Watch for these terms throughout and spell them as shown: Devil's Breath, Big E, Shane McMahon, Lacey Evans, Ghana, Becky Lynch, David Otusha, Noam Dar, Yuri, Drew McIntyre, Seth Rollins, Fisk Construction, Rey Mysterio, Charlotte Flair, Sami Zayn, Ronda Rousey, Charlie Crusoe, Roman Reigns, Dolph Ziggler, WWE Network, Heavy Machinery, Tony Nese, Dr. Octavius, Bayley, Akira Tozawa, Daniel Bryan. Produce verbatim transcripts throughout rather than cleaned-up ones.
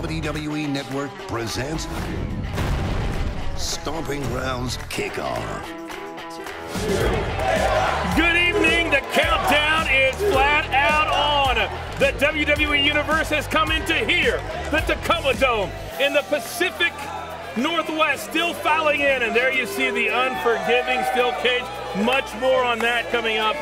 W W E Network presents Stomping Grounds Kickoff. Good evening. The countdown is flat out on. The W W E Universe has come into here. The Tacoma Dome in the Pacific Northwest still fouling in. And there you see the unforgiving steel cage. Much more on that coming up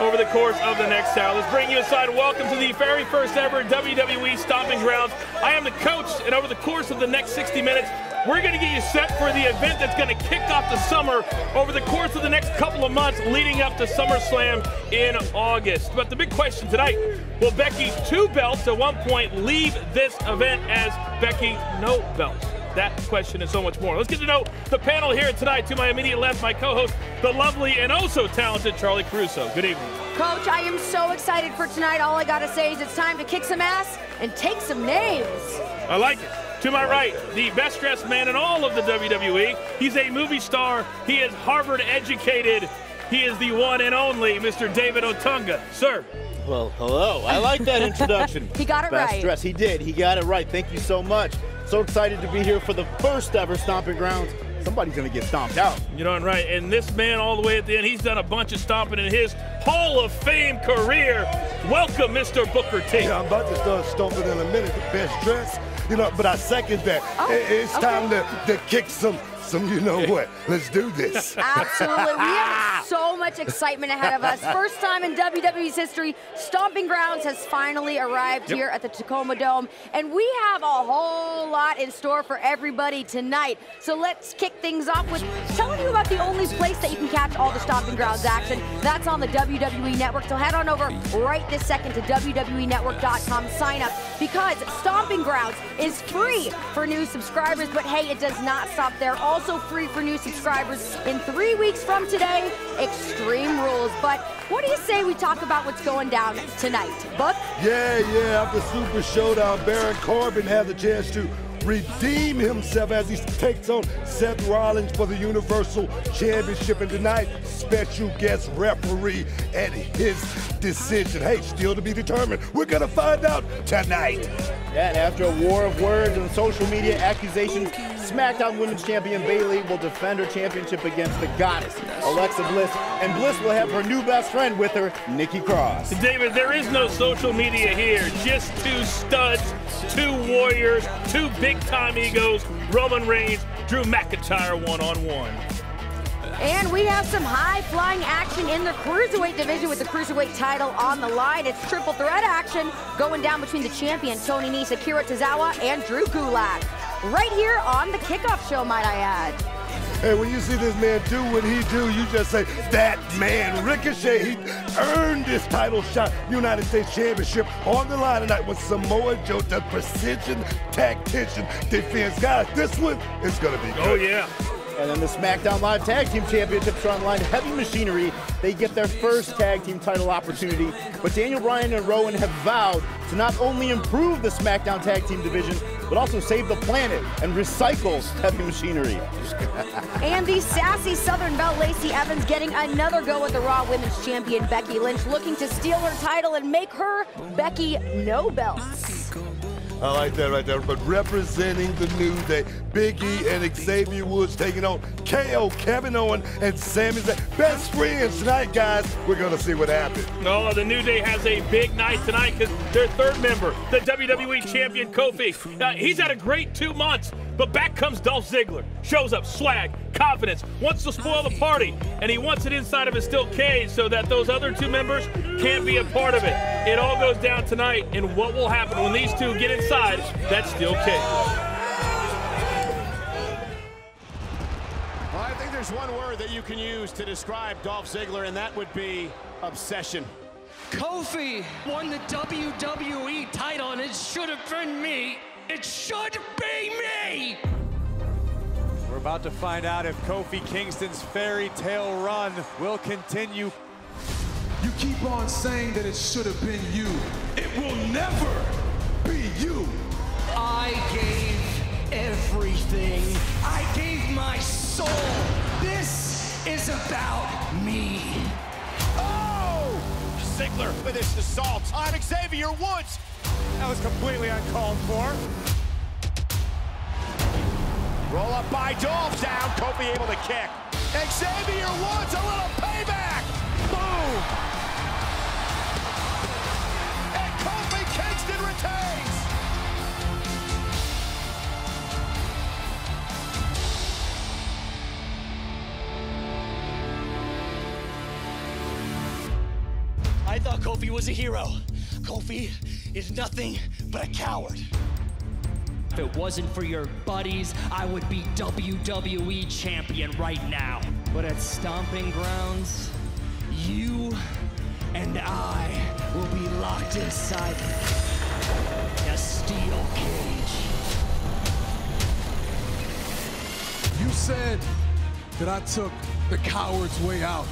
over the course of the next hour. Let's bring you aside. Welcome to the very first ever W W E Stomping Grounds. I am the coach, and over the course of the next sixty minutes, we're gonna get you set for the event that's gonna kick off the summer over the course of the next couple of months leading up to SummerSlam in August. But the big question tonight, will Becky two belts at one point leave this event as Becky no belts? That question and so much more. Let's get to know the panel here tonight. To my immediate left, my co-host, the lovely and also talented Charlie Crusoe. Good evening. Coach, I am so excited for tonight. All I got to say is it's time to kick some ass and take some names. I like it. To my right, the best-dressed man in all of the W W E. He's a movie star. He is Harvard-educated. He is the one and only Mister David Otusha. Sir. Well, hello. I like that introduction. He got it right. Best-dressed. He did. He got it right. Thank you so much. So excited to be here for the first ever Stomping Grounds. Somebody's going to get stomped out. You know, and right. And this man all the way at the end, he's done a bunch of stomping in his Hall of Fame career. Welcome, Mister Booker T. Yeah, I'm about to start stomping in a minute. The best dress, you know, but I second that. Oh, it's okay. Time to, to kick some, some, you know what. Let's do this. Absolutely. We have so much excitement ahead of us. First time in W W E's history, Stomping Grounds has finally arrived yep. here at the Tacoma Dome. And we have a whole lot in store for everybody tonight. So let's kick things off with telling you about the only place that you can catch all the Stomping Grounds action. That's on the W W E Network. So head on over right this second to W W E network dot com. Sign up because Stomping Grounds is free for new subscribers. But hey, it does not stop there. Also free for new subscribers in three weeks from today, Extreme Rules. But what do you say we talk about what's going down tonight, Buck? Yeah, yeah, after Super Showdown, Baron Corbin has a chance to redeem himself as he takes on Seth Rollins for the Universal Championship. And tonight, special guest referee at his decision. Hey, still to be determined. We're going to find out tonight. And after a war of words and social media accusations, SmackDown Women's Champion Bayley will defend her championship against the goddess, Alexa Bliss. And Bliss will have her new best friend with her, Nikki Cross. David, there is no social media here. Just two studs, two warriors, two big-time egos, Roman Reigns, Drew McIntyre one-on-one. And we have some high-flying action in the Cruiserweight division with the Cruiserweight title on the line. It's triple threat action going down between the champion, Tony Nese, Akira Tozawa, and Drew Gulak. Right here on the kickoff show, might I add. Hey, when you see this man do what he do, you just say, that man, Ricochet, he earned his title shot, United States Championship, on the line tonight with Samoa Joe, the precision tactician defense. Guys, this one is going to be good. Oh, yeah. And then the SmackDown Live Tag Team Championships are online. Heavy Machinery, they get their first tag team title opportunity. But Daniel Bryan and Rowan have vowed to not only improve the SmackDown Tag Team division, but also save the planet and recycle Heavy Machinery. And the sassy Southern Belle Lacey Evans getting another go at the Raw Women's Champion Becky Lynch, looking to steal her title and make her Becky no belts. I like that right there, but representing the New Day, Big E and Xavier Woods taking on K O, Kevin Owens, and Sami Zayn. Best friends tonight, guys. We're going to see what happens. Oh, the New Day has a big night tonight because their third member, the W W E Champion Kofi, uh, he's had a great two months, but back comes Dolph Ziggler. Shows up, swag, confidence, wants to spoil the party, and he wants it inside of his steel cage so that those other two members can't be a part of it. It all goes down tonight, and what will happen when these two get inside that steel cage? Well, I think there's one word that you can use to describe Dolph Ziggler, and that would be obsession. Kofi won the W W E title, and it should have been me. It should be me! We're about to find out if Kofi Kingston's fairy tale run will continue. You keep on saying that it should have been you. It will never be you. I gave everything. I gave my soul. This is about me. Oh! Ziggler with this assault on Xavier Woods. That was completely uncalled for. Roll up by Dolph, down, Kofi able to kick. Xavier Woods, a little payback! Boom! And Kofi Kingston retains! I thought Kofi was a hero. Kofi is nothing but a coward. If it wasn't for your buddies, I would be W W E champion right now. But at Stomping Grounds, you and I will be locked inside a steel cage. You said that I took the coward's way out.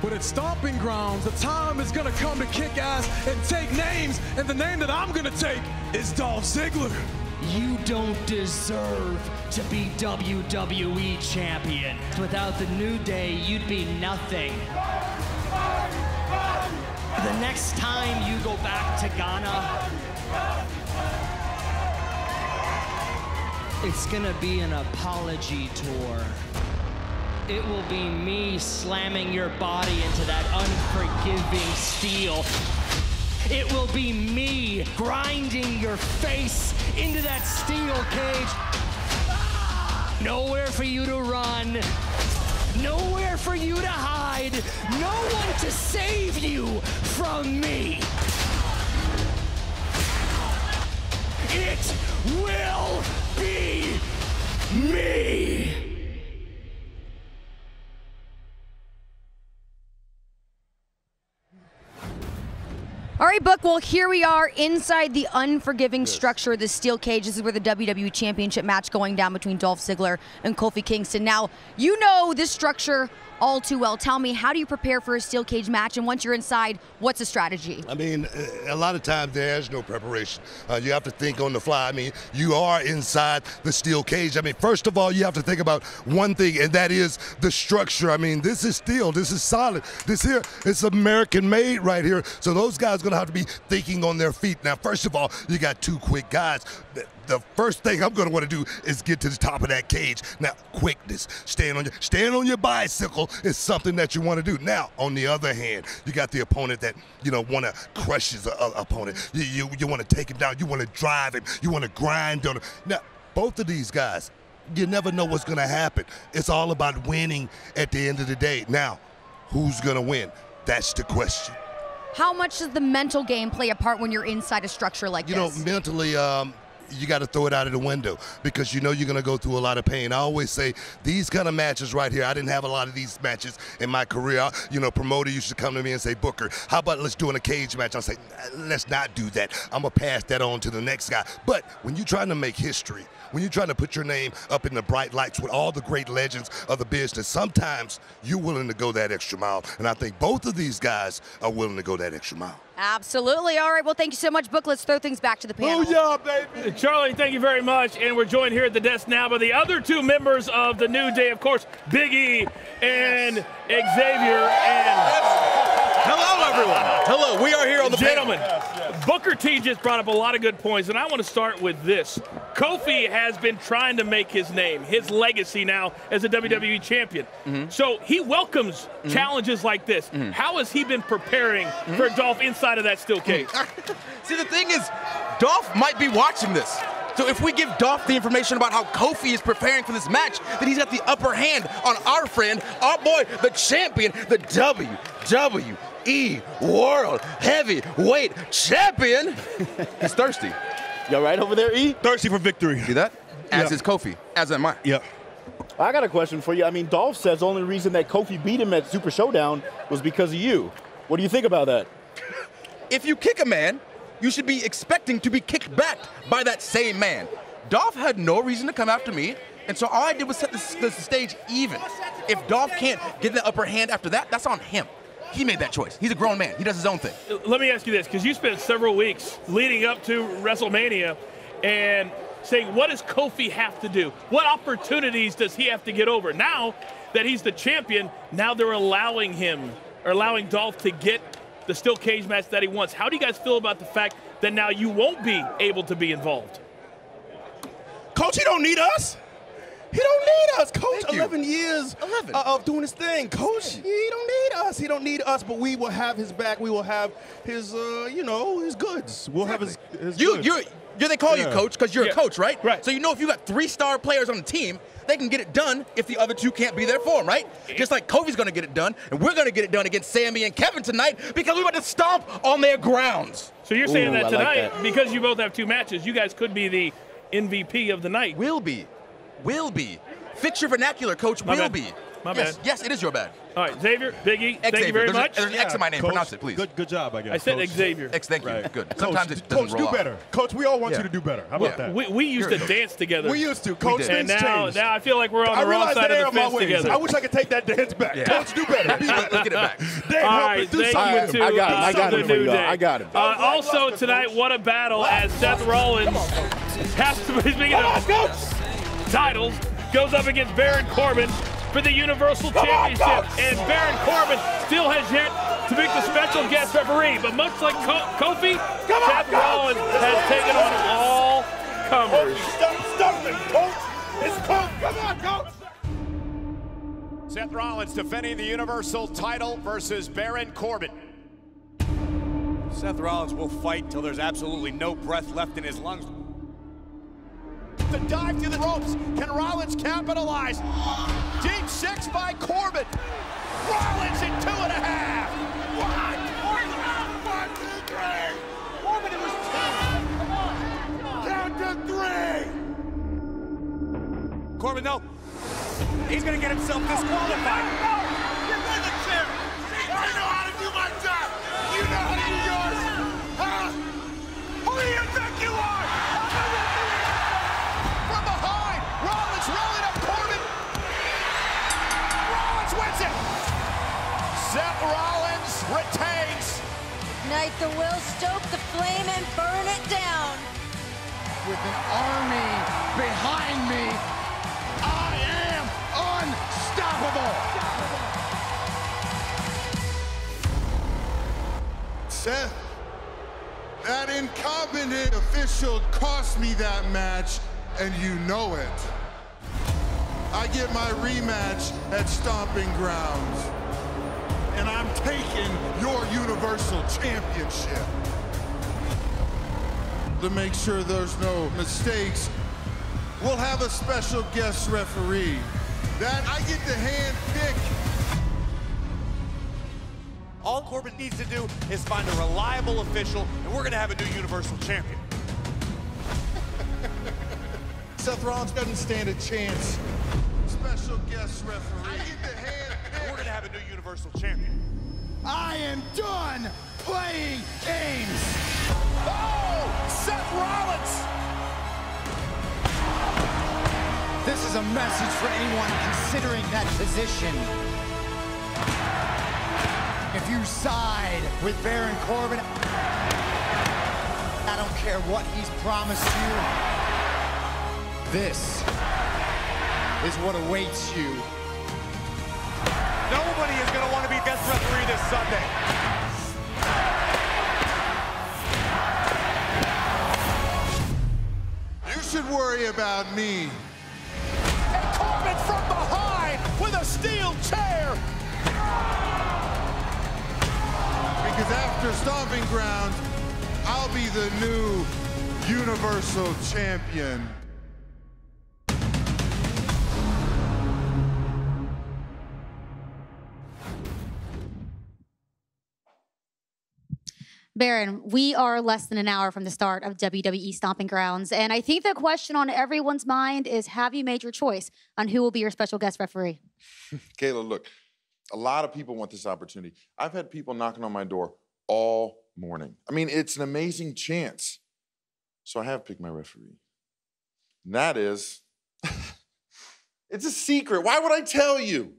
But at Stomping Grounds, the time is gonna come to kick ass and take names, and the name that I'm gonna take is Dolph Ziggler. You don't deserve to be W W E champion. Without the New Day, you'd be nothing. The next time you go back to Ghana, it's gonna be an apology tour. It will be me slamming your body into that unforgiving steel. It will be me grinding your face into that steel cage. Nowhere for you to run. Nowhere for you to hide. No one to save you from me. It will be me. All right, Book, well, here we are inside the unforgiving structure of the steel cage. This is where the W W E Championship match going down between Dolph Ziggler and Kofi Kingston. Now, you know this structure all too well. Tell me, how do you prepare for a steel cage match? And once you're inside, what's the strategy? I mean, a lot of times there's no preparation. Uh, you have to think on the fly. I mean, you are inside the steel cage. I mean, first of all, you have to think about one thing, and that is the structure. I mean, this is steel. This is solid. This here, it's American-made right here. So those guys are going to have to be thinking on their feet. Now, first of all, you got two quick guys. The first thing I'm going to want to do is get to the top of that cage. Now, quickness, stand on your, stand on your bicycle is something that you want to do. Now, on the other hand, you got the opponent that, you know, want to crush his uh, opponent. You, you, you want to take him down. You want to drive him. You want to grind on him. Now, both of these guys, you never know what's going to happen. It's all about winning at the end of the day. Now, who's going to win? That's the question. How much does the mental game play a part when you're inside a structure like you this? You know, mentally, um, you got to throw it out of the window because you know you're going to go through a lot of pain. I always say these kind of matches right here, I didn't have a lot of these matches in my career. I, you know, promoter used to come to me and say, Booker, how about let's do in a cage match? I'll say, let's not do that. I'm going to pass that on to the next guy. But when you're trying to make history, when you're trying to put your name up in the bright lights with all the great legends of the business, sometimes you're willing to go that extra mile. And I think both of these guys are willing to go that extra mile. Absolutely. All right, well, thank you so much, Book. Let's throw things back to the panel. Booyah, baby. Charlie, thank you very much. And we're joined here at the desk now by the other two members of the New Day, of course, Big E and Xavier. And hello, everyone. Hello. We are here on the Gentlemen, panel. Gentlemen, Booker T just brought up a lot of good points, and I want to start with this. Kofi has been trying to make his name, his legacy now as a W W E champion. Mm-hmm. So he welcomes mm-hmm. challenges like this. Mm-hmm. How has he been preparing mm-hmm. for Dolph inside of that steel cage? See, the thing is, Dolph might be watching this. So if we give Dolph the information about how Kofi is preparing for this match, then he's got the upper hand on our friend, our boy, the champion, the W W E World Heavyweight Champion. He's thirsty. Y'all right over there, E? Thirsty for victory. See that? As yeah. is Kofi. As am I. Yeah. I got a question for you. I mean, Dolph says the only reason that Kofi beat him at Super Showdown was because of you. What do you think about that? If you kick a man, you should be expecting to be kicked back by that same man. Dolph had no reason to come after me, and so all I did was set the, the stage even. If Dolph can't get the upper hand after that, that's on him. He made that choice. He's a grown man. He does his own thing. Let me ask you this, because you spent several weeks leading up to WrestleMania and saying, what does Kofi have to do? What opportunities does he have to get over? Now that he's the champion, now they're allowing him, or allowing Dolph to get the steel cage match that he wants. How do you guys feel about the fact then now you won't be able to be involved. Coach, he don't need us. He don't need us, Coach. Eleven years Eleven. of doing his thing, Coach. He don't need us. He don't need us, but we will have his back. We will have his, uh, you know, his goods. We'll exactly. have his, his you, goods. You're, you're, they call yeah. you Coach because you're yeah. a coach, right? Right. So you know if you got three-star players on the team, they can get it done if the other two can't be there for them, right? Yeah. Just like Kofi's going to get it done, and we're going to get it done against Sami and Kevin tonight because we're about to stomp on their grounds. So you're saying Ooh, that tonight, like that. because you both have two matches, you guys could be the M V P of the night. Will be. Will be. Fix your vernacular, Coach. My will bad. be. My yes. bad. Yes, it is your bad. All right, Xavier, Big E, thank Xavier. you very there's much. A, there's an X in my name. Coach, Pronounce it, please. Good, good job, I guess. I said Coach. Xavier. X, thank you. Right. Good. Sometimes Coach, it doesn't Coach, roll do better. Off. Coach, we all want yeah. you to do better. How about yeah. that? We, we used Here to dance together. We used to. Coach, things now, changed. Now I feel like we're on the wrong side of the fence together. I wish I could take that dance back. Yeah. Coach, do better. Let's get it back. Dan, all right, help me. Do something. I got it. I got it. I got it. Also tonight, what a battle as Seth Rollins has to be speaking of titles, goes up against Baron Corbin for the Universal Championship. And Baron Corbin still has yet to pick the special guest referee. But much like Co Kofi, Come Seth on, Rollins go. has taken on all comers. Stop stumping, Coach. It's Coach. Come on, Coach. Seth Rollins defending the Universal title versus Baron Corbin. Seth Rollins will fight till there's absolutely no breath left in his lungs. The dive through the ropes. Can Rollins capitalize? Deep six by Corbin. Rollins in two and a half. One, one, two, three. Corbin, it was ten. Count to three. Corbin, no. He's going to get himself disqualified. No, get by the chair. I know how to do my job. You know how to do yours. Huh? Who do you think you are? Seth Rollins retains. Ignite the will, stoke the flame, and burn it down. With an army behind me, I am unstoppable. Seth, that incompetent official cost me that match, and you know it. I get my rematch at Stomping Grounds. And I'm taking your Universal Championship. To make sure there's no mistakes, we'll have a special guest referee that I get to hand pick. All Corbin needs to do is find a reliable official, and we're gonna have a new Universal Champion. Seth Rollins doesn't stand a chance. Special guest referee. I get the hand. Have a new Universal Champion. I am done playing games. Oh, Seth Rollins. This is a message for anyone considering that position. If you side with Baron Corbin, I don't care what he's promised you. This is what awaits you. Nobody is going to want to be guest referee this Sunday. You should worry about me. And Corbin from behind with a steel chair. Because after Stomping Grounds, I'll be the new Universal Champion. Baron, we are less than an hour from the start of W W E Stomping Grounds, and I think the question on everyone's mind is, have you made your choice on who will be your special guest referee? Kayla, look, a lot of people want this opportunity. I've had people knocking on my door all morning. I mean, it's an amazing chance. So I have picked my referee. And that is, it's a secret. Why would I tell you?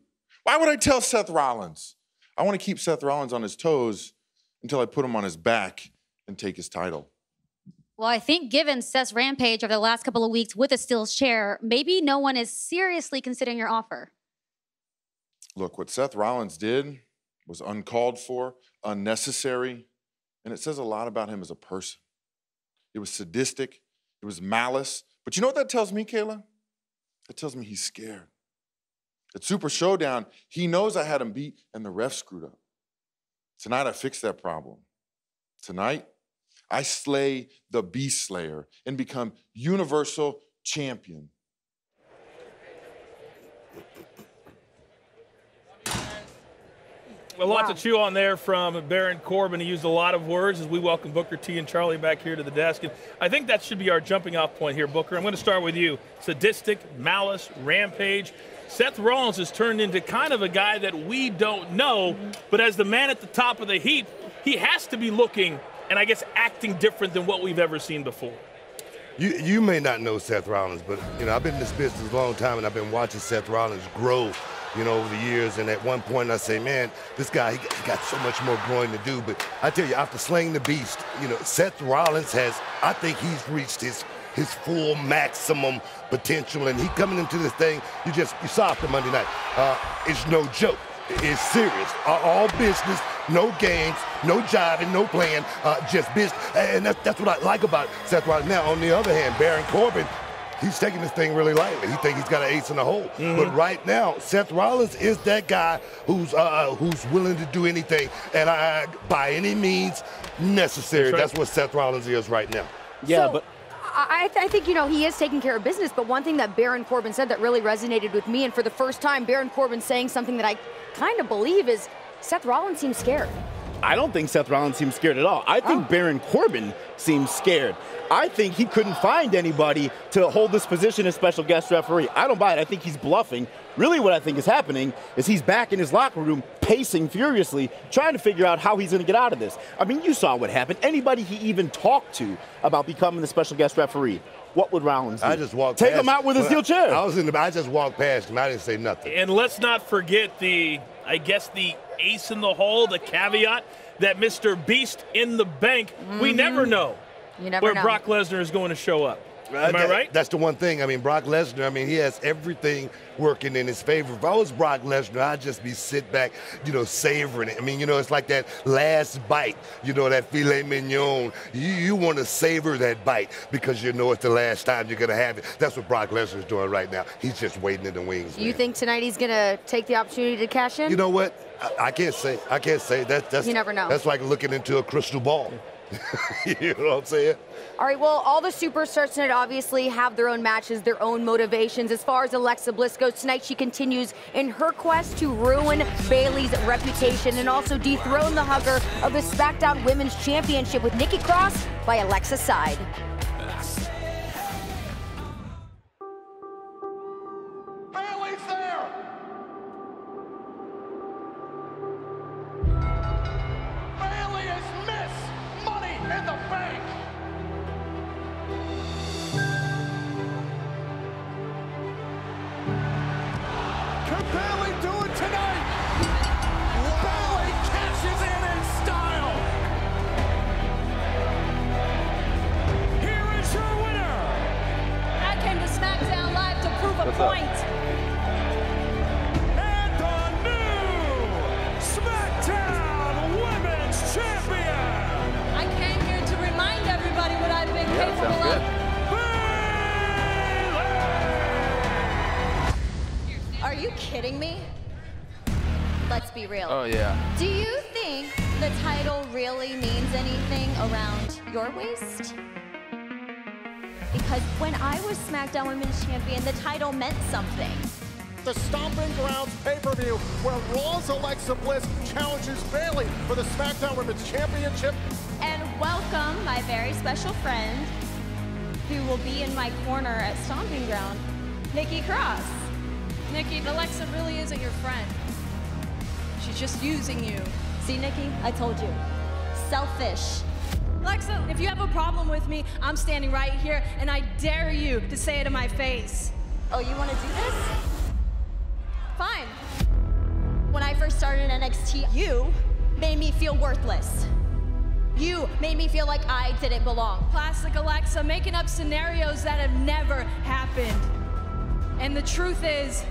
Why would I tell Seth Rollins? I want to keep Seth Rollins on his toes until I put him on his back and take his title. Well, I think given Seth's rampage over the last couple of weeks with a steel chair, maybe no one is seriously considering your offer. Look, what Seth Rollins did was uncalled for, unnecessary, and it says a lot about him as a person. It was sadistic. It was malice. But you know what that tells me, Kayla? It tells me he's scared. At Super Showdown, he knows I had him beat and the ref screwed up. Tonight, I fix that problem. Tonight, I slay the Beast Slayer and become Universal Champion. A lot wow. to chew on there from Baron Corbin. He used a lot of words as we welcome Booker T and Charlie back here to the desk. And I think that should be our jumping off point here, Booker. I'm going to start with you. Sadistic, malice, rampage. Seth Rollins has turned into kind of a guy that we don't know, but as the man at the top of the heap, he has to be looking and I guess acting different than what we've ever seen before. You, you may not know Seth Rollins, but you know I've been in this business a long time and I've been watching Seth Rollins grow. You know, over the years, and at one point I say, man, this guy, he got so much more growing to do. But I tell you, after slaying the beast, you know, Seth Rollins has, I think he's reached his his full maximum potential. And he coming into this thing, you just, you saw after Monday night, uh, it's no joke. It's serious. All business, no games, no jiving, no playing, uh, just business. And that's, that's what I like about Seth Rollins. Now, on the other hand, Baron Corbin, he's taking this thing really lightly. He thinks he's got an ace in the hole. Mm-hmm. But right now, Seth Rollins is that guy who's uh, who's willing to do anything, and I, by any means necessary. That's right. That's what Seth Rollins is right now. Yeah, so, but I, th I think, you know, he is taking care of business. But one thing that Baron Corbin said that really resonated with me, and for the first time, Baron Corbin saying something that I kind of believe is Seth Rollins seems scared. I don't think Seth Rollins seems scared at all. I think oh. Baron Corbin seems scared. I think he couldn't find anybody to hold this position as special guest referee. I don't buy it. I think he's bluffing. Really what I think is happening is he's back in his locker room pacing furiously, trying to figure out how he's going to get out of this. I mean, you saw what happened. Anybody he even talked to about becoming the special guest referee, what would Rollins do? I just walked Take past him out with a steel chair. I, was in the, I just walked past him. I didn't say nothing. And let's not forget the, I guess, the ace in the hole, the caveat that Mister Beast in the bank, mm-hmm. we never know. You never where know. Brock Lesnar is going to show up. Am I right? That's the one thing. I mean, Brock Lesnar, I mean, he has everything working in his favor. If I was Brock Lesnar, I'd just be sit back, you know, savoring it. I mean, you know, it's like that last bite, you know, that filet mignon. You, you want to savor that bite because you know it's the last time you're going to have it. That's what Brock Lesnar's doing right now. He's just waiting in the wings. You man. think tonight he's going to take the opportunity to cash in? You know what? I, I can't say. I can't say. That, that's, you never know. That's like looking into a crystal ball. You know what I'm saying? All right, well, all the superstars tonight obviously have their own matches, their own motivations. As far as Alexa Bliss goes, tonight she continues in her quest to ruin Bayley's reputation and also dethrone the hugger of the SmackDown Women's Championship with Nikki Cross by Alexa's side. Champion, the title meant something. The Stomping Grounds pay-per-view where Raw's Alexa Bliss challenges Bayley for the SmackDown Women's Championship. And welcome my very special friend who will be in my corner at Stomping Ground, Nikki Cross. Nikki, Alexa really isn't your friend. She's just using you. See, Nikki, I told you. Selfish. Alexa, if you have a problem with me, I'm standing right here, and I dare you to say it in my face. Oh, you want to do this? Fine. When I first started in N X T, you made me feel worthless. You made me feel like I didn't belong. Classic Alexa, making up scenarios that have never happened. And the truth is,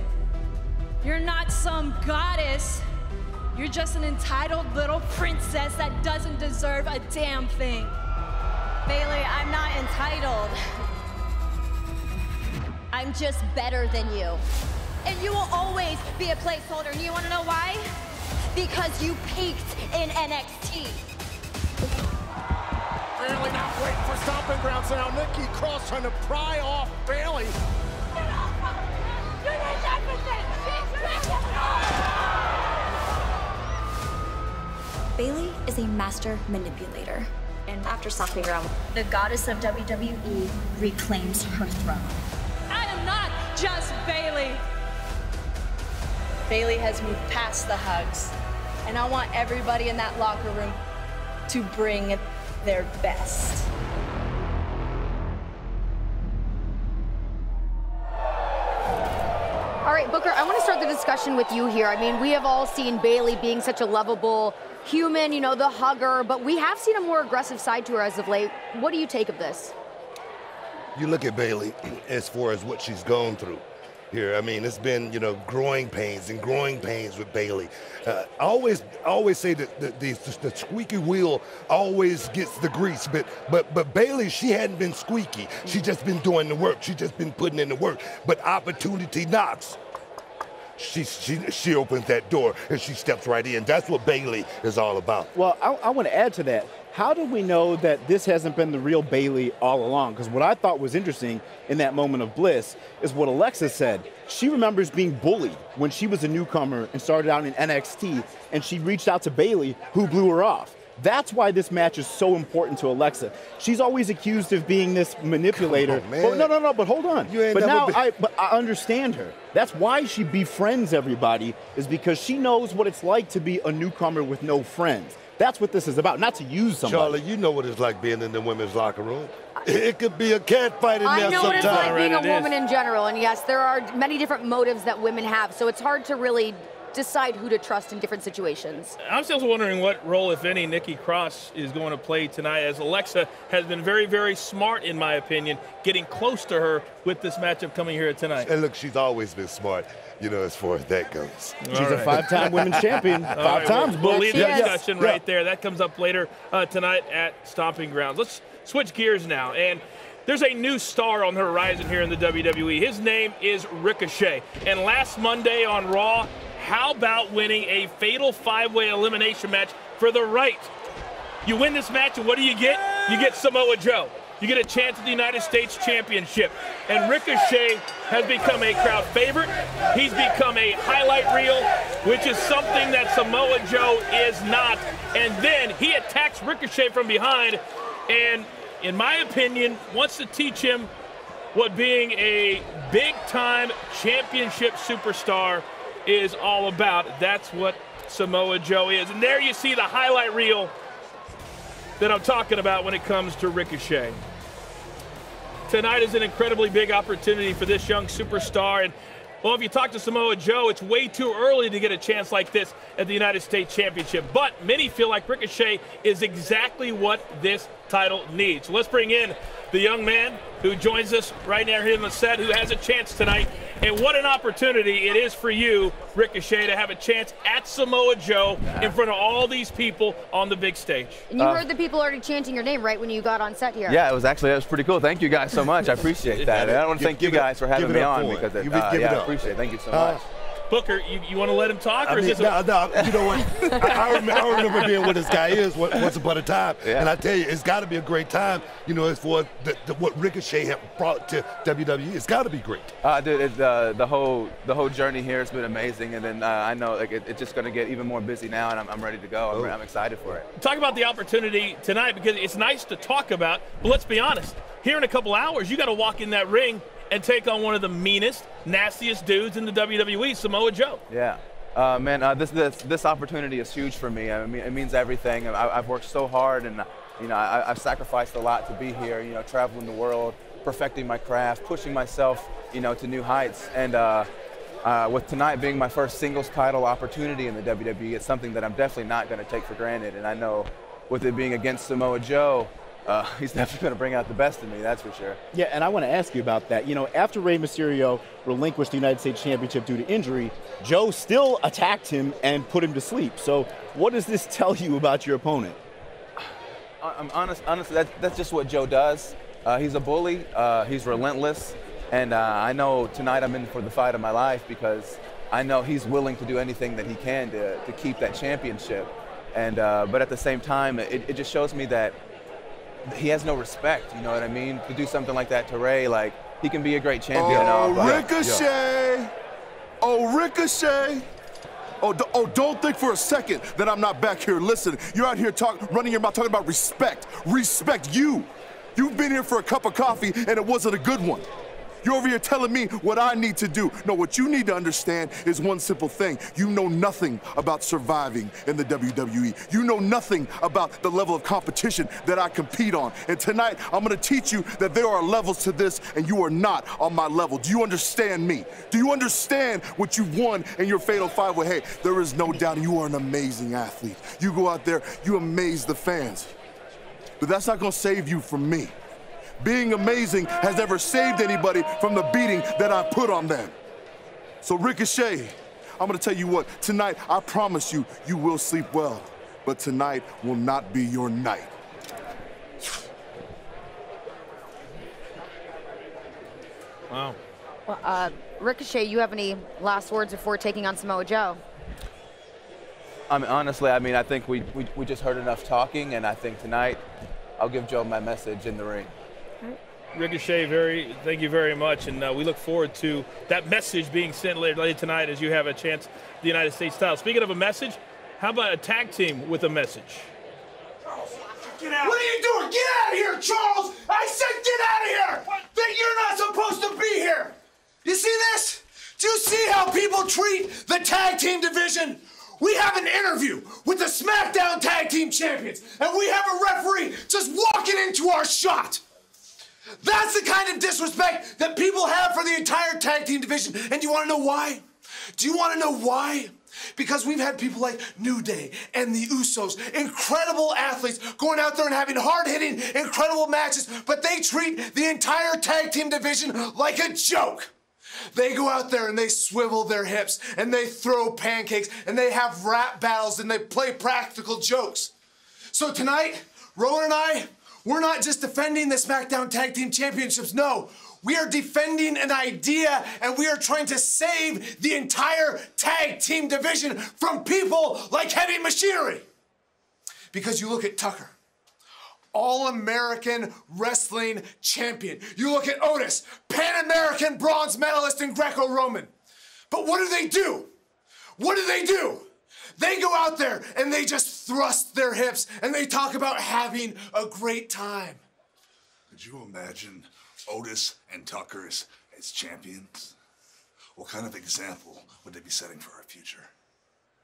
you're not some goddess. You're just an entitled little princess that doesn't deserve a damn thing. Bayley, I'm not entitled. I'm just better than you. And you will always be a placeholder. And you want to know why? Because you peaked in N X T. Really not waiting for Stomping Grounds now. Nikki Cross trying to pry off Bayley. Get off of me! You're in deficit! She's back! Bayley is a master manipulator. And after Stomping Grounds, the goddess of W W E reclaims her throne. I am not just Bayley. Bayley has moved past the hugs, and I want everybody in that locker room to bring their best. All right, Booker, I want to start the discussion with you here. I mean, we have all seen Bayley being such a lovable human, you know, the hugger, but we have seen a more aggressive side to her as of late. What do you take of this? You look at Bayley as far as what she's gone through here. I mean, it's been, you know, growing pains and growing pains with Bayley. Uh, I always, always say that the, the, the squeaky wheel always gets the grease, but, but, but Bayley, she hadn't been squeaky. She just been doing the work. She just been putting in the work, but opportunity knocks. She, she, she opens that door and she steps right in. That's what Bayley is all about. Well, I, I want to add to that. How do we know that this hasn't been the real Bayley all along? Because what I thought was interesting in that moment of bliss is what Alexa said. She remembers being bullied when she was a newcomer and started out in N X T, and she reached out to Bayley, who blew her off. That's why this match is so important to Alexa. She's always accused of being this manipulator. Come on, man. But no, no, no, but hold on. You ain't but now I, but I understand her. That's why she befriends everybody, is because she knows what it's like to be a newcomer with no friends. That's what this is about, not to use somebody. Charlie, you know what it's like being in the women's locker room. It could be a cat fight in there sometime. I know what it's like being a woman in general, and yes, there are many different motives that women have, so it's hard to really decide who to trust in different situations. I'm still wondering what role, if any, Nikki Cross is going to play tonight, as Alexa has been very, very smart, in my opinion, getting close to her with this matchup coming here tonight. And look, she's always been smart, you know, as far as that goes. She's all a right. five-time women's champion. All five right. times. We'll, we'll leave the discussion yes. right there. That comes up later uh, tonight at Stomping Grounds. Let's switch gears now. And there's a new star on the horizon here in the W W E. His name is Ricochet. And last Monday on Raw, how about winning a fatal five-way elimination match for the right? You win this match, and what do you get? You get Samoa Joe. You get a chance at the United States Championship. And Ricochet has become a crowd favorite. He's become a highlight reel, which is something that Samoa Joe is not. And then he attacks Ricochet from behind, and in my opinion, wants to teach him what being a big-time championship superstar is all about. That's what Samoa Joe is. And there you see the highlight reel that I'm talking about when it comes to Ricochet. Tonight is an incredibly big opportunity for this young superstar. And, well, if you talk to Samoa Joe, it's way too early to get a chance like this at the United States Championship. But many feel like Ricochet is exactly what this title needs. So let's bring in the young man who joins us right now here in the set, who has a chance tonight. And what an opportunity it is for you, Ricochet, to have a chance at Samoa Joe yeah. in front of all these people on the big stage. And you uh, heard the people already chanting your name right when you got on set here. Yeah, it was actually, that was pretty cool. Thank you guys so much. I appreciate that. And I want to thank you guys for having me on. Because it, uh, yeah, I appreciate it. Thank you so much. Uh, Booker, you, you want to let him talk? Or I mean, is this no, no, you know what? I, I, remember, I remember being what this guy is once upon a time. Yeah. And I tell you, it's got to be a great time, you know, as for the, the, what Ricochet have brought to W W E. It's got to be great. Uh, dude, it, uh, the, whole, the whole journey here has been amazing. And then uh, I know like, it, it's just going to get even more busy now, and I'm, I'm ready to go. I'm, I'm excited for it. Talk about the opportunity tonight, because it's nice to talk about, but let's be honest. Here in a couple hours, you got to walk in that ring and take on one of the meanest, nastiest dudes in the W W E, Samoa Joe. Yeah, uh, man, uh, this, this this opportunity is huge for me. I mean, it means everything. I, I've worked so hard, and you know, I, I've sacrificed a lot to be here. You know, traveling the world, perfecting my craft, pushing myself, you know, to new heights. And uh, uh, with tonight being my first singles title opportunity in the W W E, it's something that I'm definitely not going to take for granted. And I know, with it being against Samoa Joe, Uh, he's definitely going to bring out the best in me, that's for sure. Yeah, and I want to ask you about that. You know, after Rey Mysterio relinquished the United States Championship due to injury, Joe still attacked him and put him to sleep. So what does this tell you about your opponent? I'm honest. Honestly, that, that's just what Joe does. Uh, he's a bully. Uh, he's relentless. And uh, I know tonight I'm in for the fight of my life because I know he's willing to do anything that he can to, to keep that championship. And uh, but at the same time, it, it just shows me that he has no respect. You know what I mean? To do something like that to Ray, like he can be a great champion. Oh, and all, Ricochet! Yeah. Oh, Ricochet! Oh, d oh, don't think for a second that I'm not back here. Listen, you're out here talking, running your mouth, talking about respect. Respect you. You've been here for a cup of coffee, and it wasn't a good one. You're over here telling me what I need to do. No, what you need to understand is one simple thing. You know nothing about surviving in the W W E. You know nothing about the level of competition that I compete on. And tonight, I'm gonna teach you that there are levels to this and you are not on my level. Do you understand me? Do you understand what you've won in your Fatal Five Way? Hey, there is no doubt you are an amazing athlete. You go out there, you amaze the fans. But that's not gonna save you from me. Being amazing has never saved anybody from the beating that I put on them. So Ricochet, I'm gonna tell you what, tonight I promise you, you will sleep well, but tonight will not be your night. Wow. Well, uh, Ricochet, you have any last words before taking on Samoa Joe? I mean, honestly, I mean, I think we, we, we just heard enough talking, and I think tonight I'll give Joe my message in the ring. Ricochet, very, thank you very much, and uh, we look forward to that message being sent later, later tonight as you have a chance the United States title. Speaking of a message, how about a tag team with a message? Charles, get out. What are you doing? Get out of here, Charles! I said get out of here! What? That you're not supposed to be here! You see this? Do you see how people treat the tag team division? We have an interview with the SmackDown Tag Team Champions, and we have a referee just walking into our shot! That's the kind of disrespect that people have for the entire tag team division. And do you want to know why? Do you want to know why? Because we've had people like New Day and the Usos, incredible athletes, going out there and having hard-hitting, incredible matches, but they treat the entire tag team division like a joke. They go out there and they swivel their hips, and they throw pancakes, and they have rap battles, and they play practical jokes. So tonight, Rowan and I, we're not just defending the SmackDown Tag Team Championships, no. We are defending an idea, and we are trying to save the entire tag team division from people like Heavy Machinery. Because you look at Tucker, All-American Wrestling Champion. You look at Otis, Pan-American Bronze Medalist in Greco-Roman. But what do they do? What do they do? They go out there and they just thrust their hips and they talk about having a great time. Could you imagine Otis and Tucker as, as champions? What kind of example would they be setting for our future?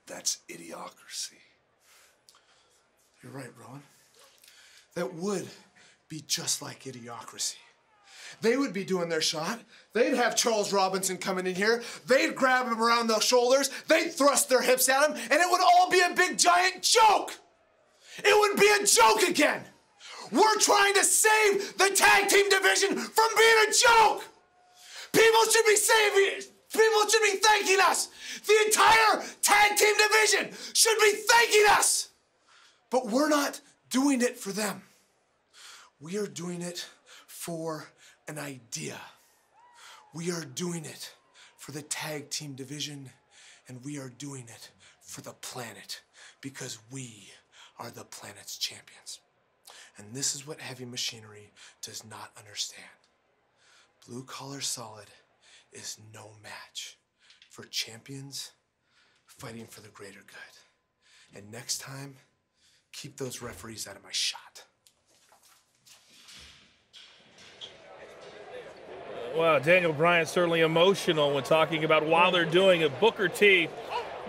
That's idiocracy. You're right, Rowan. That would be just like idiocracy. They would be doing their shot. They'd have Charles Robinson coming in here. They'd grab him around the shoulders. They'd thrust their hips at him, and it would all be a big, giant joke. It would be a joke again. We're trying to save the tag team division from being a joke. People should be saving, people should be thanking us. The entire tag team division should be thanking us. But we're not doing it for them. We are doing it for an idea. We are doing it for the tag team division, and we are doing it for the planet, because we are the planet's champions. And this is what Heavy Machinery does not understand. Blue Collar Solid is no match for champions fighting for the greater good. And next time, keep those referees out of my shot. Wow, Daniel Bryan's certainly emotional when talking about while they're doing it. Booker T,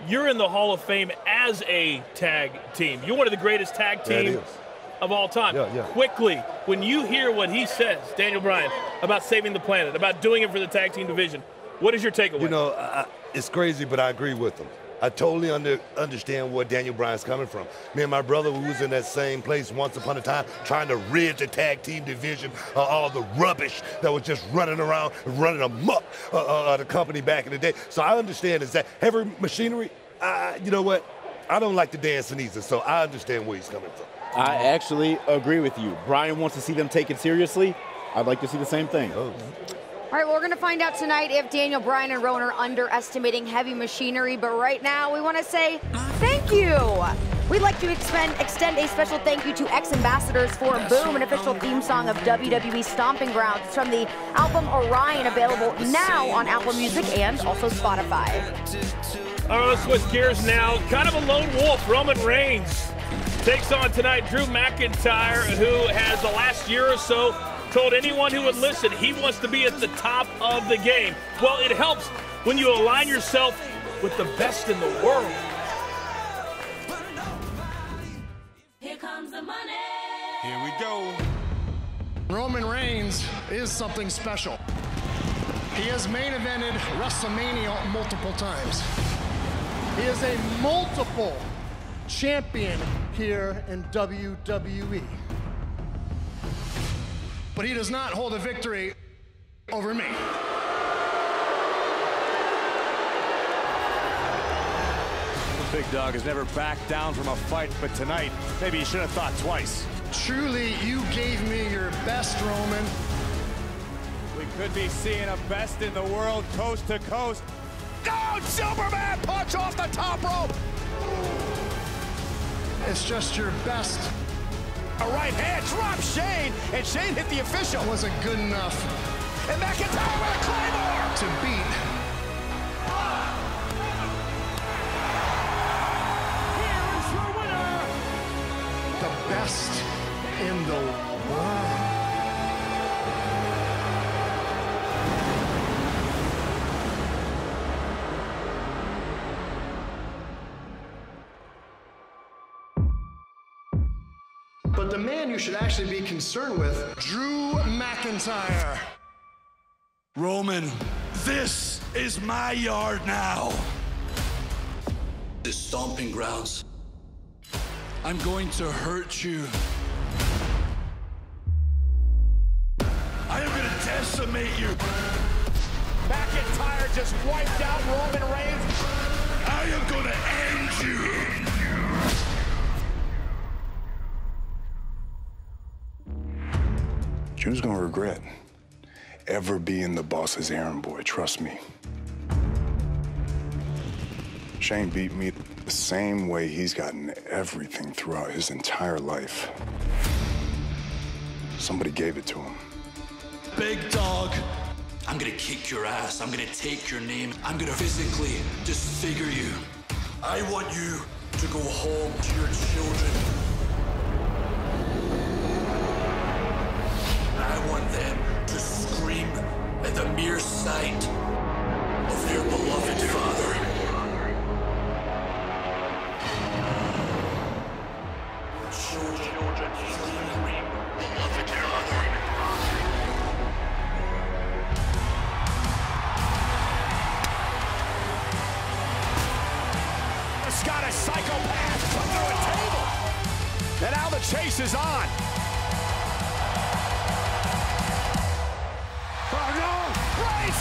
you're in the Hall of Fame as a tag team. You're one of the greatest tag teams yeah, of all time. Yeah, yeah. Quickly, when you hear what he says, Daniel Bryan, about saving the planet, about doing it for the tag team division, what is your takeaway? You know, I, it's crazy, but I agree with him. I totally under, understand where Daniel Bryan's coming from. Me and my brother, who was in that same place once upon a time, trying to rid the tag team division of all the rubbish that was just running around, running amok uh, uh, the company back in the day. So I understand is that Heavy Machinery, uh, you know what? I don't like to dance in either, so I understand where he's coming from. I actually agree with you. Bryan wants to see them take it seriously. I'd like to see the same thing. Oh. All right, well, we're going to find out tonight if Daniel Bryan and Rowan are underestimating Heavy Machinery, but right now we want to say thank you. We'd like to expend, extend a special thank you to ex-ambassadors for Boom, an official theme song of W W E Stomping Grounds. It's from the album Orion, available now on Apple Music and also Spotify. All right, let's switch gears now. Kind of a lone wolf, Roman Reigns takes on tonight Drew McIntyre, who has the last year or so told anyone who would listen he wants to be at the top of the game. Well, it helps when you align yourself with the best in the world. Here comes the money. Here we go. Roman Reigns is something special. He has main evented WrestleMania multiple times. He is a multiple champion here in W W E. But he does not hold a victory over me. The big dog has never backed down from a fight, but tonight, maybe he should have thought twice. Truly, you gave me your best, Roman. We could be seeing a best in the world, coast to coast. Down, Superman punch off the top rope. It's just your best. A right hand drop Shane, and Shane hit the official. Wasn't good enough. And McIntyre with a claymore to beat. Here is your winner, the best in the world. But the man you should actually be concerned with, Drew McIntyre. Roman, this is my yard now. The Stomping Grounds. I'm going to hurt you. I am going to decimate you. McIntyre just wiped out Roman Reigns. I am going to end you. Drew's gonna regret ever being the boss's errand boy, trust me. Shane beat me the same way he's gotten everything throughout his entire life. Somebody gave it to him. Big dog, I'm gonna kick your ass. I'm gonna take your name. I'm gonna physically disfigure you. I want you to go home to your children. I want them to scream at the mere sight of their beloved father. Children scream beloved father. The Scottish psychopath put through a table. And now the chase is on.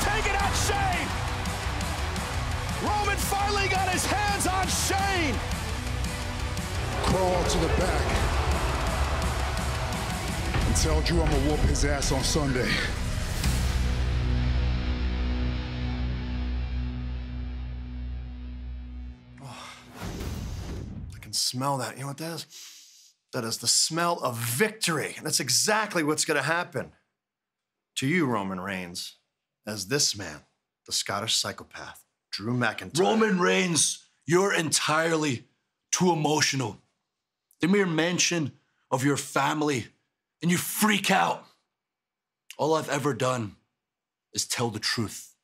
Taking out Shane. Roman finally got his hands on Shane. Crawl to the back and tell Drew I'm gonna whoop his ass on Sunday. Oh, I can smell that. You know what that is? That is the smell of victory. That's exactly what's gonna happen to you, Roman Reigns. As this man, the Scottish psychopath, Drew McIntyre. Roman Reigns, you're entirely too emotional. The mere mention of your family, and you freak out. All I've ever done is tell the truth.